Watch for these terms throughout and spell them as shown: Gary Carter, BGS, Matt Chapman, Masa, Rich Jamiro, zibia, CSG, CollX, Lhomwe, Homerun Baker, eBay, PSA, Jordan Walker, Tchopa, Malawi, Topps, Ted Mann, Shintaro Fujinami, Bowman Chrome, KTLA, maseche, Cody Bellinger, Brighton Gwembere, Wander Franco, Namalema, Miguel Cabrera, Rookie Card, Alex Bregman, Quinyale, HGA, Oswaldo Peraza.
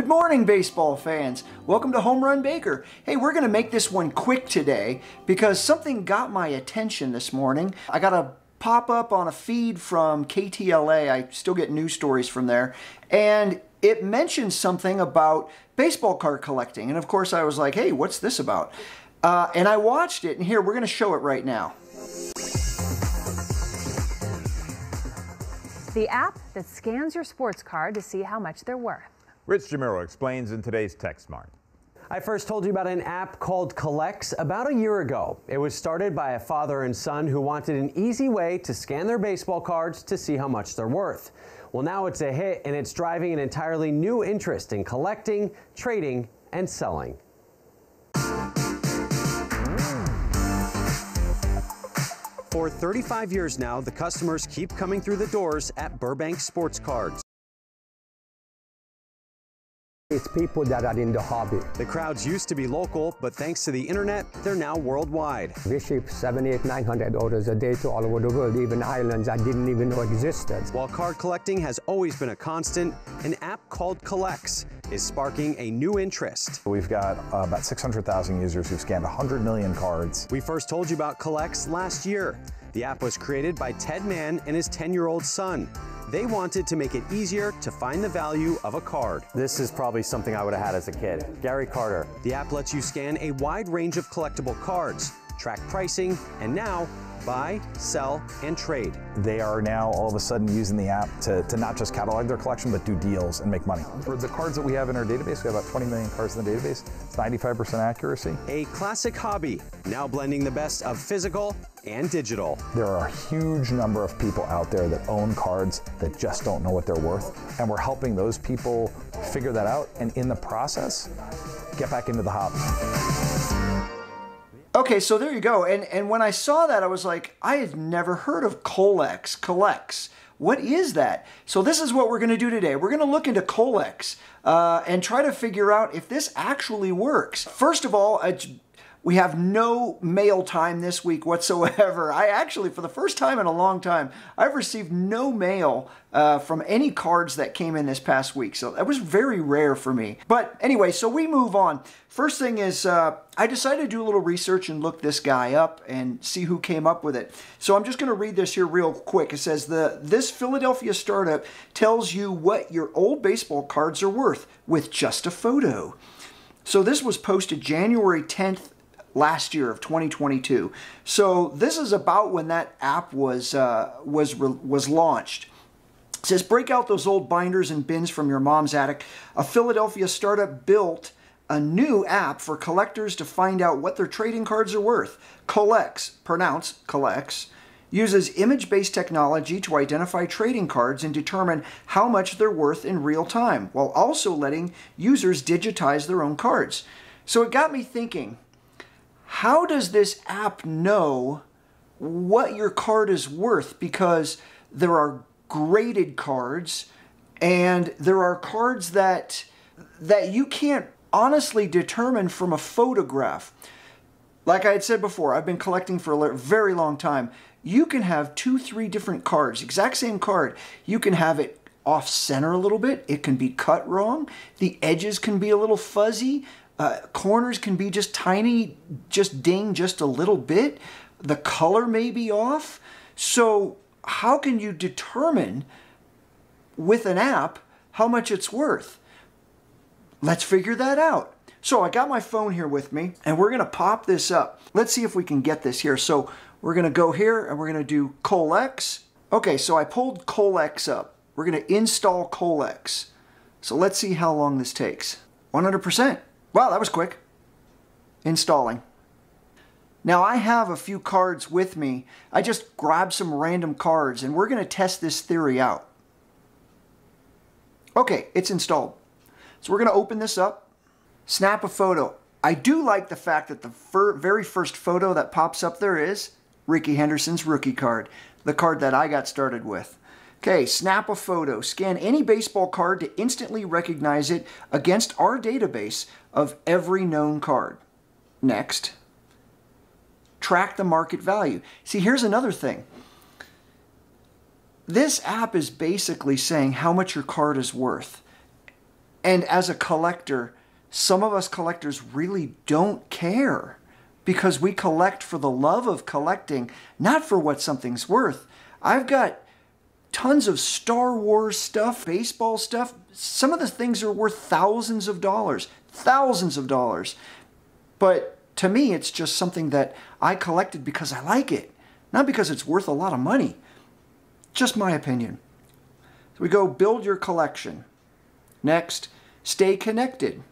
Good morning, baseball fans. Welcome to Home Run Baker. Hey, we're gonna make this one quick today because something got my attention this morning. I got a pop-up on a feed from KTLA. I still get news stories from there. And it mentions something about baseball card collecting. And of course I was like, hey, what's this about? And I watched it, and here, we're gonna show it right now. The app that scans your sports card to see how much they're worth. Rich Jamiro explains in today's TechSmart. I first told you about an app called CollX about a year ago. It was started by a father and son who wanted an easy way to scan their baseball cards to see how much they're worth. Well, now it's a hit, and it's driving an entirely new interest in collecting, trading, and selling. For 35 years now, the customers keep coming through the doors at Burbank Sports Cards. It's people that are in the hobby. The crowds used to be local, but thanks to the internet, they're now worldwide. We ship 700, 800, 900 orders a day to all over the world, even islands I didn't even know existed. While card collecting has always been a constant, an app called CollX is sparking a new interest. We've got about 600,000 users who've scanned 100 million cards. We first told you about CollX last year. The app was created by Ted Mann and his 10-year-old son. They wanted to make it easier to find the value of a card. This is probably something I would have had as a kid. Gary Carter. The app lets you scan a wide range of collectible cards, track pricing, and now buy, sell, and trade. They are now all of a sudden using the app to not just catalog their collection, but do deals and make money. For the cards that we have in our database, we have about 20 million cards in the database. It's 95% accuracy. A classic hobby, now blending the best of physical and digital. There are a huge number of people out there that own cards that just don't know what they're worth, and we're helping those people figure that out, and in the process, get back into the hobby. Okay, so there you go. And when I saw that, I was like, I had never heard of CollX. CollX. What is that? So this is what we're going to do today. We're going to look into CollX and try to figure out if this actually works. First of all, we have no mail time this week whatsoever. I actually, for the first time in a long time, I've received no mail from any cards that came in this past week. So that was very rare for me. But anyway, so we move on. First thing is, I decided to do a little research and look this guy up and see who came up with it. So I'm just going to read this here real quick. It says, this Philadelphia startup tells you what your old baseball cards are worth with just a photo. So this was posted January 10th, last year of 2022. So this is about when that app was launched. It says, break out those old binders and bins from your mom's attic. A Philadelphia startup built a new app for collectors to find out what their trading cards are worth. CollX, pronounced CollX, uses image-based technology to identify trading cards and determine how much they're worth in real time, while also letting users digitize their own cards. So it got me thinking, how does this app know what your card is worth? Because there are graded cards, and there are cards that you can't honestly determine from a photograph. Like I had said before, I've been collecting for a very long time. You can have 2, 3 different cards, exact same card. You can have it off center a little bit. It can be cut wrong. The edges can be a little fuzzy. Corners can be just tiny, just ding just a little bit. The color may be off. So how can you determine with an app how much it's worth? Let's figure that out. So I got my phone here with me, and we're going to pop this up. Let's see if we can get this here. So we're going to go here, and we're going to do CollX. Okay, so I pulled CollX up. We're going to install CollX. So let's see how long this takes. 100%. Wow, that was quick. Installing. Now I have a few cards with me. I just grabbed some random cards, and we're going to test this theory out. Okay, it's installed. So we're going to open this up, snap a photo. I do like the fact that the very first photo that pops up there is Rickey Henderson's rookie card, the card that I got started with. Okay, snap a photo. Scan any baseball card to instantly recognize it against our database of every known card. Next. Track the market value. See, here's another thing. This app is basically saying how much your card is worth. And as a collector, some of us collectors really don't care, because we collect for the love of collecting, not for what something's worth. I've got tons of Star Wars stuff, baseball stuff. Some of the things are worth thousands of dollars. But to me, it's just something that I collected because I like it, not because it's worth a lot of money. Just my opinion. So we go build your collection. Next, stay connected.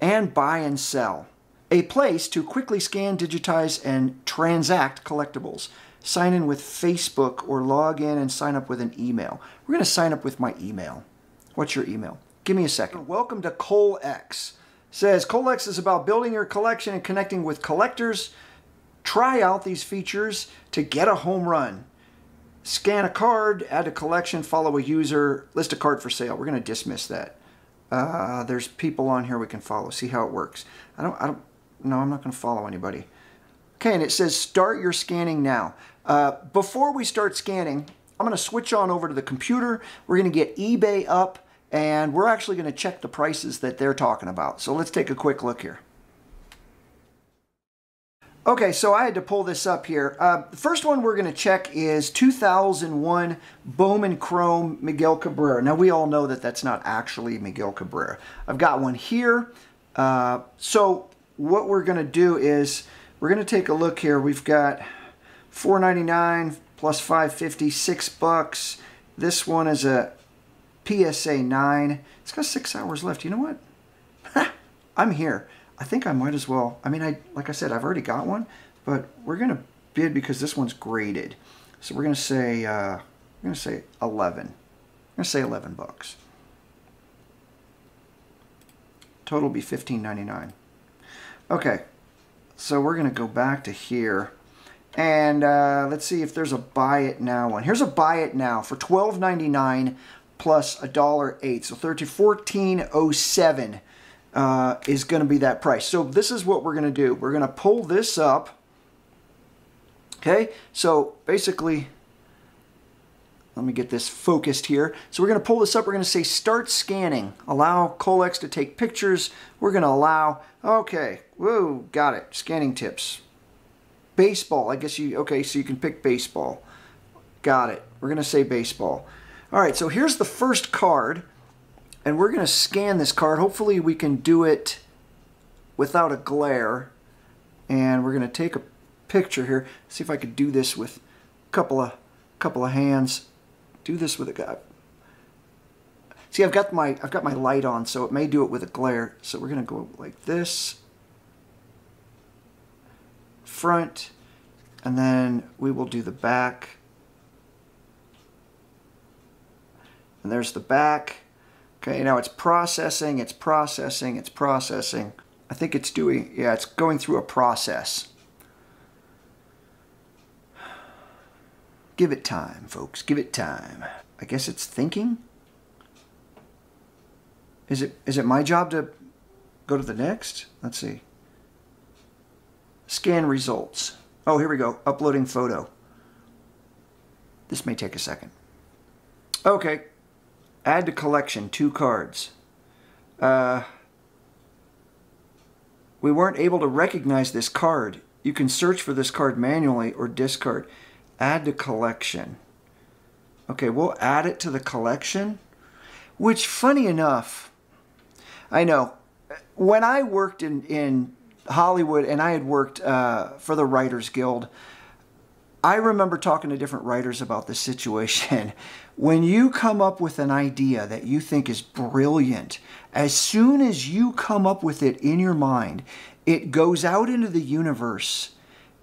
And buy and sell. A place to quickly scan, digitize, and transact collectibles. Sign in with Facebook or log in and sign up with an email. We're going to sign up with my email. What's your email? Give me a second. Welcome to CollX. Says CollX is about building your collection and connecting with collectors. Try out these features to get a home run. Scan a card, add a collection, follow a user, list a card for sale. We're going to dismiss that. There's people on here we can follow. See how it works. No, I'm not going to follow anybody. Okay, and it says start your scanning now. Before we start scanning, I'm going to switch on over to the computer. We're going to get eBay up, and we're actually going to check the prices that they're talking about. So let's take a quick look here. Okay, so I had to pull this up here. The first one we're going to check is 2001 Bowman Chrome Miguel Cabrera. Now, we all know that that's not actually Miguel Cabrera. I've got one here. So what we're going to do is we're going to take a look here. We've got $4.99 plus $5.50, $6. This one is a PSA 9. It's got 6 hours left. You know what? I'm here. I think I might as well. I mean, like I said, I've already got one, but we're going to bid because this one's graded. So we're going to say 11. I'm going to say $11. Total will be $15.99. Okay, so we're going to go back to here, and let's see if there's a buy it now one. Here's a buy it now for $12.99 plus $1.08, so $14.07. Is going to be that price. So this is what we're going to do. We're going to pull this up. Okay, so basically, let me get this focused here. So we're going to pull this up. We're going to say start scanning. Allow CollX to take pictures. We're going to allow, okay, whoa, got it. Scanning tips. Baseball, I guess you, okay, so you can pick baseball. Got it. We're going to say baseball. All right, so here's the first card. And we're going to scan this card. Hopefully we can do it without a glare. And we're going to take a picture here. See if I could do this with a couple of hands. Do this with a guy. See, I've got my light on, so it may do it with a glare. So we're going to go like this. Front. And then we will do the back. And there's the back. Okay, now it's processing, it's processing, it's processing. I think it's doing, yeah, it's going through a process. Give it time, folks, give it time. I guess it's thinking. Is it my job to go to the next? Let's see. Scan results. Oh, here we go, uploading photo. This may take a second. Okay. Add to collection, 2 cards. We weren't able to recognize this card. You can search for this card manually or discard. Add to collection. Okay, we'll add it to the collection. Which, funny enough, I know, when I worked in Hollywood and I had worked for the Writers Guild, I remember talking to different writers about this situation. When you come up with an idea that you think is brilliant, as soon as you come up with it in your mind, it goes out into the universe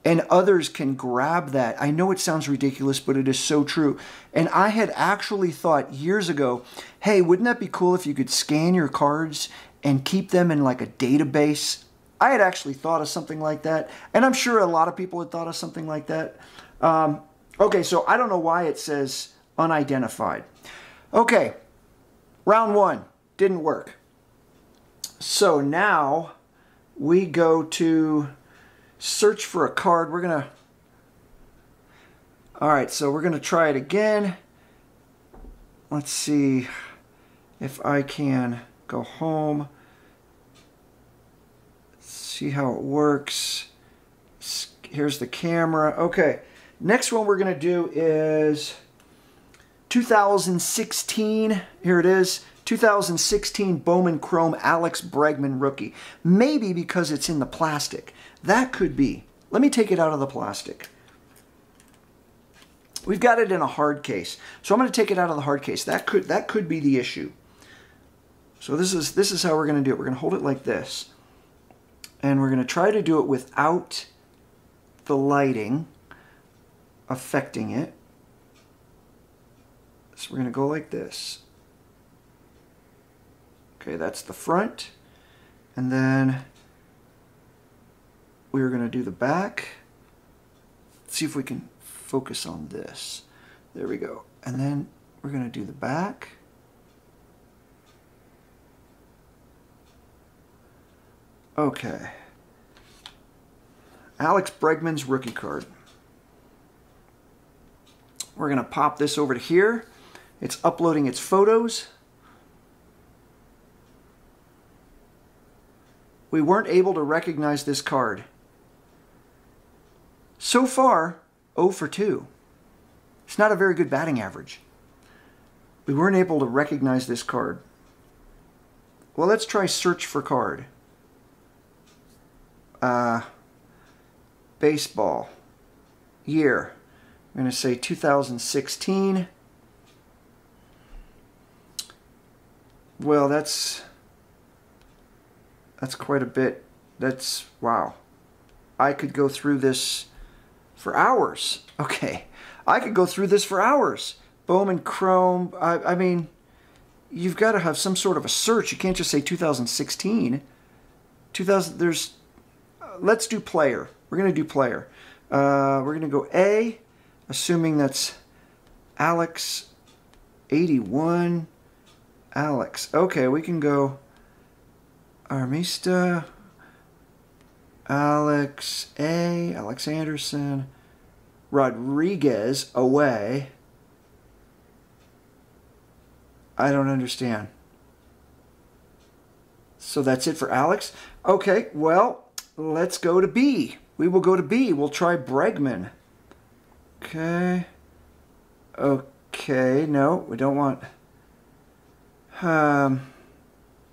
and others can grab that. I know it sounds ridiculous, but it is so true. And I had actually thought years ago, hey, wouldn't that be cool if you could scan your cards and keep them in like a database? I had actually thought of something like that. And I'm sure a lot of people had thought of something like that. Okay, so I don't know why it says unidentified. Okay, round one, didn't work. So now we go to search for a card. We're gonna, all right, so we're gonna try it again. Let's see, if I can go home, see how it works. Here's the camera. Okay, next one we're going to do is 2016. Here it is. 2016 Bowman Chrome Alex Bregman rookie. Maybe because it's in the plastic. That could be. Let me take it out of the plastic. We've got it in a hard case. So I'm going to take it out of the hard case. That could be the issue. So this is how we're going to do it. We're going to hold it like this. And we're going to try to do it without the lighting affecting it. So we're going to go like this. Okay, that's the front. And then we're going to do the back. Let's see if we can focus on this. There we go. And then we're going to do the back. Okay. Alex Bregman's rookie card. We're going to pop this over to here. It's uploading its photos. We weren't able to recognize this card. So far, 0 for 2. It's not a very good batting average. We weren't able to recognize this card. Well, let's try search for card. Baseball. Year. I'm going to say 2016. Well, that's quite a bit. That's, wow. I could go through this for hours. Okay. I could go through this for hours. Bowman Chrome. I mean, you've got to have some sort of a search. You can't just say 2016. Let's do player. We're going to do player. We're going to go A, assuming that's Alex 81. Alex. Okay, we can go Armista, Alex A, Alex Anderson, Rodriguez away. I don't understand. So that's it for Alex. Okay, well, let's go to B. We will go to B. We'll try Bregman. Okay. Okay, no, we don't want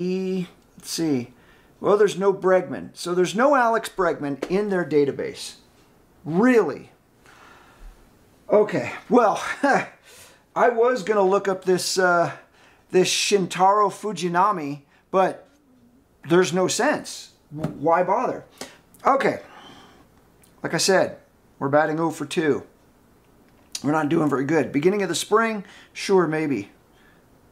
E. Let's see. Well, there's no Bregman. So there's no Alex Bregman in their database. Really? Okay. Well, I was going to look up this this Shintaro Fujinami, but there's no sense. Why bother? Okay. Like I said, we're batting 0 for 2. We're not doing very good. Beginning of the spring? Sure, maybe.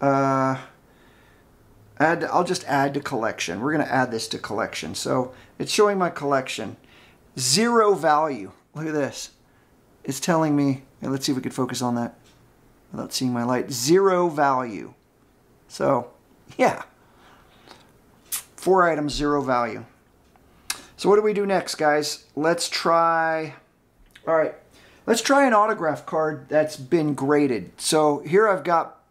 I'll just add to collection. We're going to add this to collection. So it's showing my collection. Zero value. Look at this. It's telling me, let's see if we could focus on that without seeing my light. Zero value. So, yeah. 4 items, zero value. So what do we do next, guys? Let's try, all right, let's try an autograph card that's been graded. So here I've got,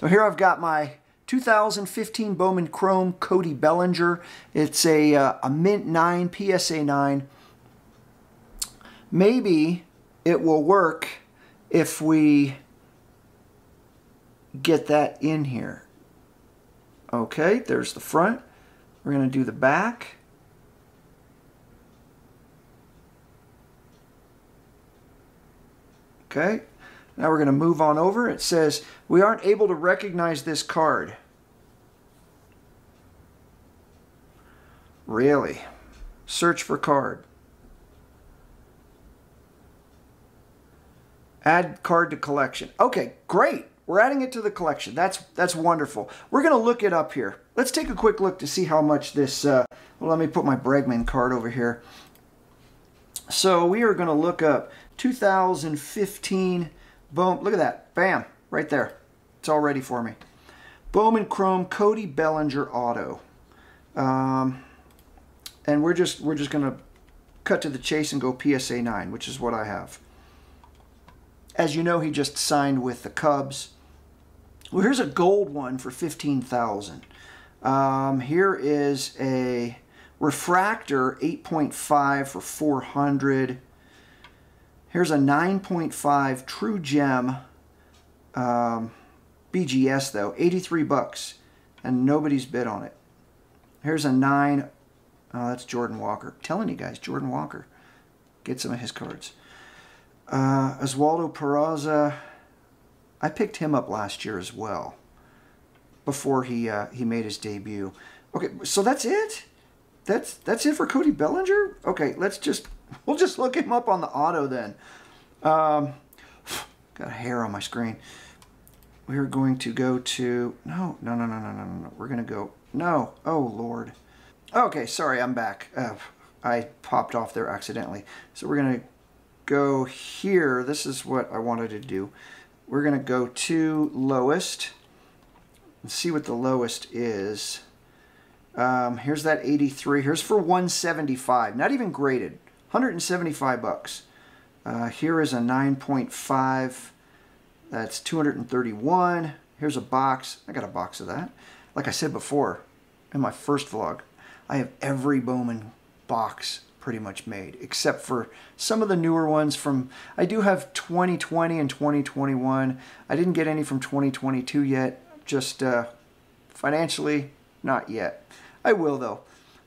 my 2015 Bowman Chrome Cody Bellinger. It's a Mint 9, PSA 9. Maybe it will work if we get that in here. Okay, there's the front. We're going to do the back. Okay. Now we're going to move on over. It says, we aren't able to recognize this card. Really? Search for card. Add card to collection. Okay, great. We're adding it to the collection. That's wonderful. We're going to look it up here. Let's take a quick look to see how much this... well, let me put my Bregman card over here. So we are going to look up 2015... Boom, look at that. Bam. Right there. It's all ready for me. Bowman Chrome Cody Bellinger Auto. And we're just going to cut to the chase and go PSA 9, which is what I have. As you know, he just signed with the Cubs. Well, here's a gold one for $15,000. Here is a refractor 8.5 for $400. Here's a 9.5 True Gem BGS though, 83 bucks, and nobody's bid on it. Here's a 9. Oh, that's Jordan Walker. I'm telling you guys, Jordan Walker. Get some of his cards. Oswaldo Peraza. I picked him up last year as well, before he made his debut. Okay, so that's it. That's it for Cody Bellinger. Okay, we'll just look him up on the auto then. Got a hair on my screen. We're going to go to no. We're gonna go no. Oh Lord. Okay, sorry, I'm back. I popped off there accidentally. So we're gonna go here. This is what I wanted to do. We're gonna go to lowest and see what the lowest is. Here's that 83. Here's for 175. Not even graded. 175 bucks. Here is a 9.5. That's 231. Here's a box. I got a box of that. Like I said before in my first vlog, I have every Bowman box pretty much made, except for some of the newer ones from, I do have 2020 and 2021. I didn't get any from 2022 yet, just financially, not yet. I will though.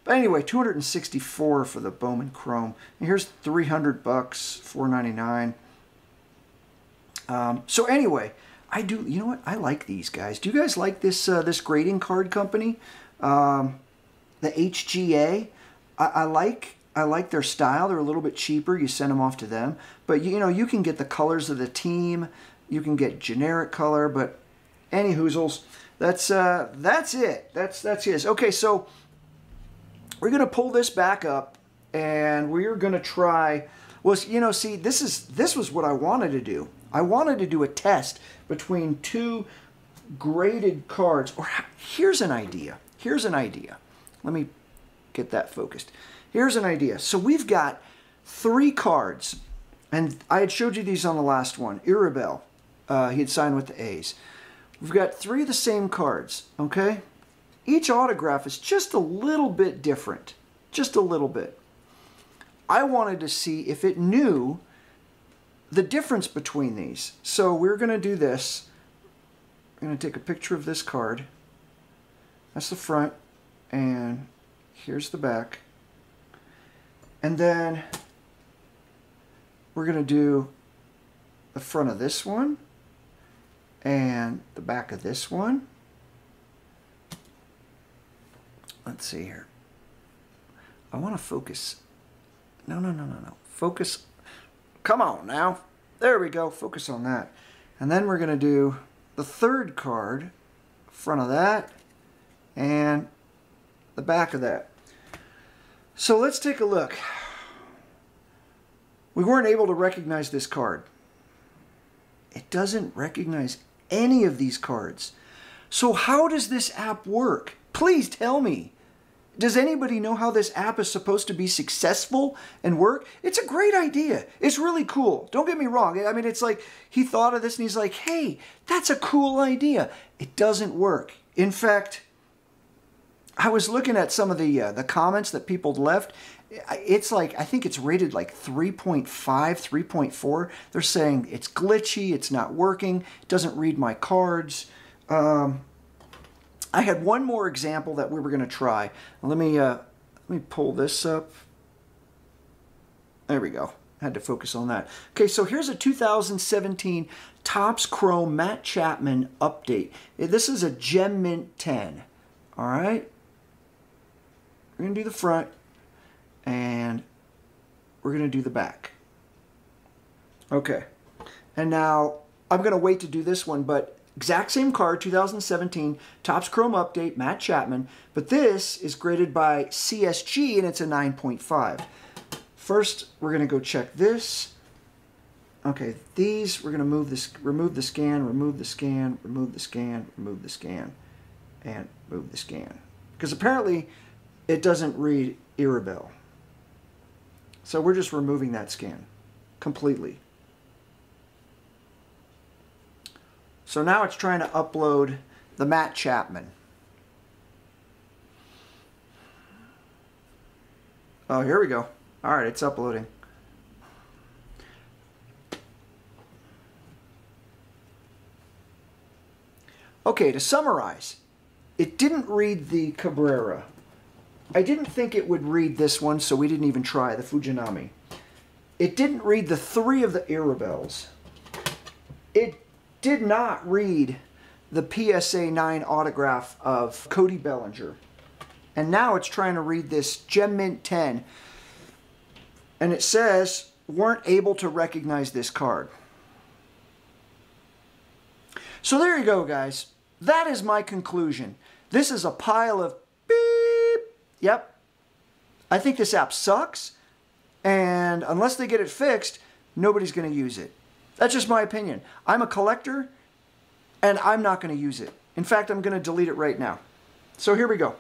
But anyway, 264 for the Bowman Chrome. And here's 300 bucks, $4.99. So anyway, I do, you know what? I like these guys. Do you guys like this this grading card company? The HGA. I like their style. They're a little bit cheaper. You send them off to them, but you know, you can get the colors of the team. You can get generic color, but any hoozles. That's it. That's his. Okay, so we're gonna pull this back up, and we're gonna try. Well, you know, see, this was what I wanted to do. I wanted to do a test between two graded cards. Or here's an idea. Here's an idea. Let me get that focused. Here's an idea. So we've got three cards, and I had showed you these on the last one. Irabelle, he had signed with the A's. We've got three of the same cards, okay? Each autograph is just a little bit different. Just a little bit. I wanted to see if it knew the difference between these. So we're going to do this. I'm going to take a picture of this card. That's the front, and here's the back. And then we're going to do the front of this one and the back of this one. Let's see here. I want to focus. No. Focus. Come on now. There we go. Focus on that. And then we're going to do the third card, front of that, and the back of that. So let's take a look. We weren't able to recognize this card. It doesn't recognize any of these cards. So how does this app work? Please tell me. Does anybody know how this app is supposed to be successful and work? It's a great idea. It's really cool. Don't get me wrong. I mean, it's like he thought of this and he's like, hey, that's a cool idea. It doesn't work. In fact, I was looking at some of the comments that people left. It's like, I think it's rated like 3.5, 3.4. They're saying it's glitchy, it's not working, it doesn't read my cards. I had one more example that we were going to try. Let me pull this up. There we go. I had to focus on that. Okay, so here's a 2017 Topps Chrome Matt Chapman update. This is a Gem Mint 10. All right. We're going to do the front, and we're going to do the back. Okay. And now I'm going to wait to do this one, but exact same card, 2017, Topps Chrome Update, Matt Chapman. But this is graded by CSG, and it's a 9.5. First, we're going to go check this. Okay, these, we're going to move this, remove the scan, remove the scan, remove the scan, remove the scan, and move the scan. Because apparently, it doesn't read Irabelle. So we're just removing that scan completely. So now it's trying to upload the Matt Chapman. Oh, here we go. All right, it's uploading. Okay, to summarize, it didn't read the Cabrera. I didn't think it would read this one, so we didn't even try the Fujinami. It didn't read the three of the Irabelles. It did not read the PSA 9 autograph of Cody Bellinger. And now it's trying to read this Gem Mint 10. And it says, weren't able to recognize this card. So there you go, guys. That is my conclusion. This is a pile of beep. Yep. I think this app sucks. And unless they get it fixed, nobody's going to use it. That's just my opinion. I'm a collector, and I'm not going to use it. In fact, I'm going to delete it right now. So here we go.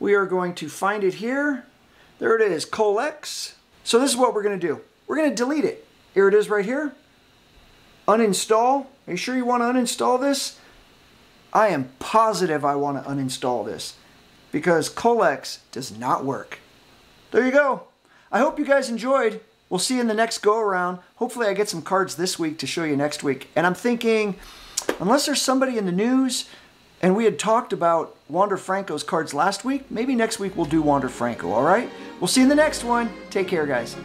We are going to find it here. There it is, CollX. So this is what we're gonna do. We're gonna delete it. Here it is right here. Uninstall. Are you sure you wanna uninstall this? I am positive I wanna uninstall this because CollX does not work. There you go. I hope you guys enjoyed. We'll see you in the next go around. Hopefully I get some cards this week to show you next week. And I'm thinking, unless there's somebody in the news, and we had talked about Wander Franco's cards last week. Maybe next week we'll do Wander Franco, all right? We'll see you in the next one. Take care, guys.